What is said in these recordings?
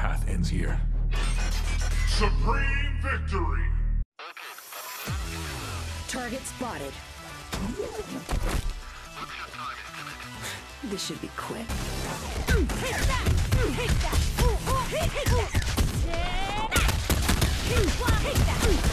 path ends here. Supreme victory! Target spotted. This should be quick. Take that! Take that! Take that! Take that! Take that!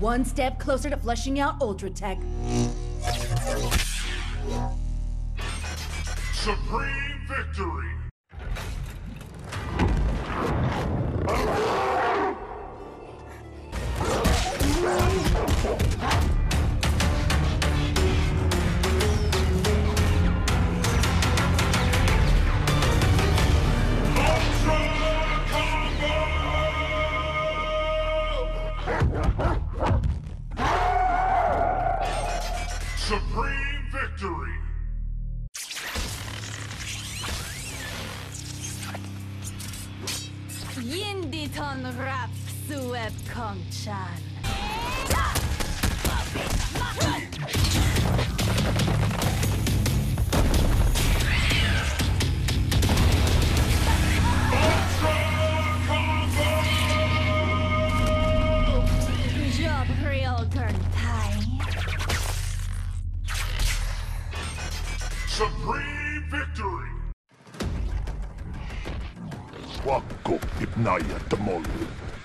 One step closer to fleshing out Ultratech. Supreme victory! Yinditon rap sueb kong chan. Job real turn Thai. Supreme victory. Swaggo, Ibnaya, Tamolu.